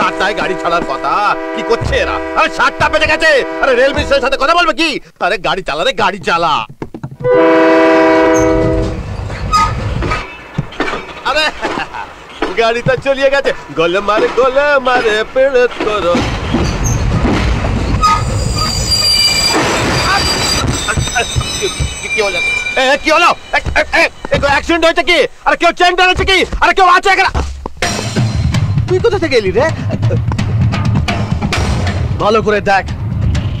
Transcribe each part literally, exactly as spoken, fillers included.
সাতটায় গাড়ি ছাড়ার কথা কি করছে এরা? আরে সাতটা বেজে গেছে, আরে রেলওয়ে স্টেশনের সাথে কথা বলবে কি? আরে গাড়ি চালা রে গাড়ি চালা। আরে गाड़ी तो चलिए गए, गोले मारे गोले मारे पेड़ करो। क्यों ए क्यों लो एक्सीडेंट हो चुकी, अरे क्यों चैन डाल चुकी, अरे क्यों आचे करा तू को तो गेली रे ভালো করে দেখ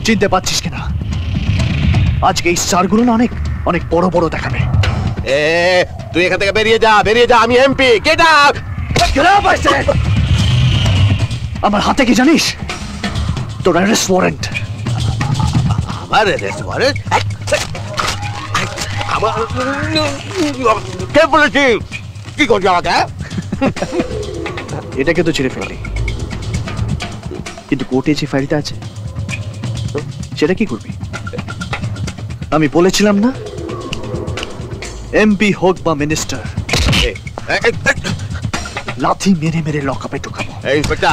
চিনতে পাচ্ছিস কিনা। আজকে এই সারগুলো অনেক অনেক বড় বড় দেখাবে। এ তুই এখান থেকে বেরিয়ে যা, বেরিয়ে যা, আমি এমপি। Get out. আমার হাতে কি জানিস? তোর অ্যারেস্ট ওয়ারেন্ট। আমার অ্যারেস্ট ওয়ারেন্ট? আমার কে বলেছি? কি করছ আমাকে? এটাকে তো ছিঁড়ে ফেললি, কিন্তু কোর্টে যে ফাইলটা আছে সেটা কি করবি? আমি বলেছিলাম না এমপি হোক বা মিনিস্টার লাথি মেরে মেরে লকআপে ঢোকাবো। এই বেটা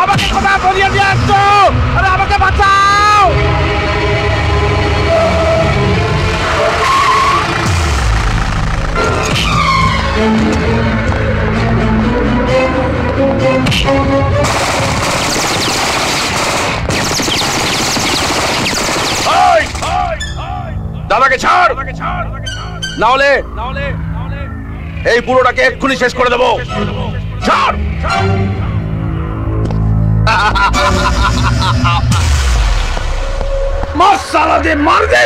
আমাকে ক্ষমা করিয়ে দিয়ে আসছো, আরে আমাকে বাঁচাও। দাদাকে ছাড়, না হলে এই পুরোটাকে এক্ষুনি শেষ করে দেবো। ছাড়। মার সালা দে, মার দে।